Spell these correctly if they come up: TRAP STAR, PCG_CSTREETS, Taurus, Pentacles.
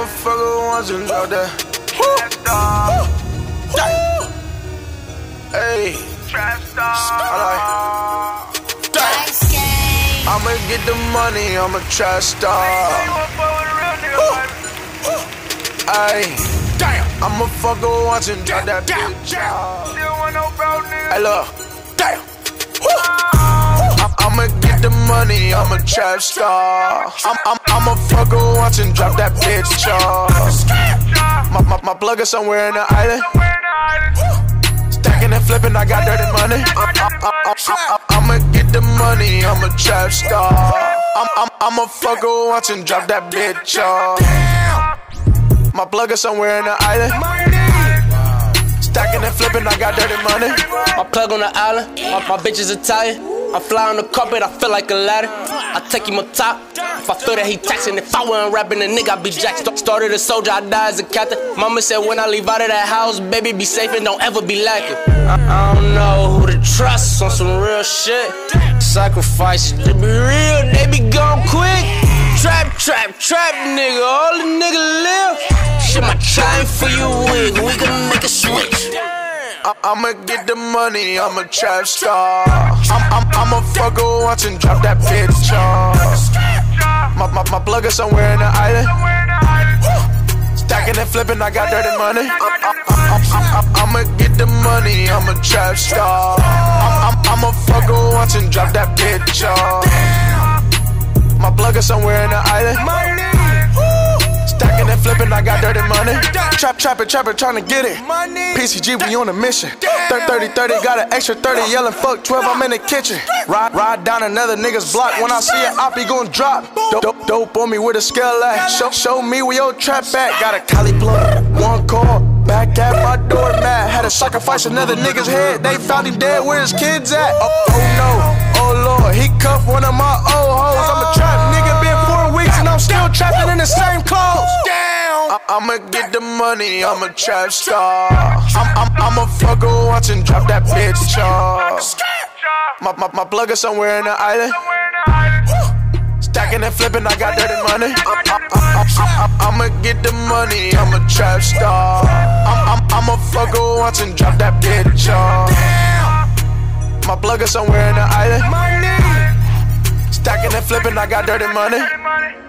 motherfucker wasn't out there. Trap star. Hey. Trap star. I'ma get the money, I'm a trap star. Hey. Damn. I'm a fucker watching drop that bitch. Hey, look. Damn. I'ma get the money, I'm a trap star. I'm a fucker watching drop that bitch, y'all. My plug is somewhere in the island. Stacking and flipping, I got dirty money. I'ma get the money, I'm a trap star. I'm a fucker watching drop that bitch, y'all. My plug is somewhere in the island. Stacking and flipping, I got dirty money. My plug on the island, my bitch is Italian. I fly on the carpet, I feel like a ladder. I take him up top, if I feel that he taxing. If I wasn't rapping, a nigga, I'd be jacked. Started a soldier, I die as a captain. Mama said when I leave out of that house, baby, be safe and don't ever be lacking. I don't know who to trust on some real shit. Sacrifices, they be real, they be gone quick. Trap, trap, trap, nigga, all the nigga live. Shit, my chain for your wig, we gon' make a switch. I'ma get the money, I'm a trap star. I'm a fucker watching drop that bitch, y'all. My plug is somewhere in the island. Stacking and flipping, I got dirty money. I'ma get the money, I'm a trap star. I'm a fucker watching drop that bitch, y'all. My plug is somewhere in the island. Stacking and flipping, I got dirty money. Trap, trapper, trapper, tryna get it. PCG, we on a mission. 30, got an extra 30, yelling fuck 12, I'm in the kitchen. Ride down another nigga's block. When I see it, I be gon' drop. Dope on me with a scale at. Show me where your trap at. Got a collie blunt, one call, back at my door, mad. Had to sacrifice another nigga's head. They found him dead, where his kids at? Oh no, oh lord, he cuffed one of my old hoes. I'm a trap nigga, been 4 weeks and I'm still trapping in the same clothes. I'ma get the money, I'm a trap star. I'm a fucker watching drop that bitch, y'all. My plug is somewhere in the island. Stacking and flipping, I got dirty money. I'ma get the money, I'm a trap star. I'm a fucker watching drop that bitch, y'all. My plug is somewhere in the island. Stacking and flipping, I got dirty money.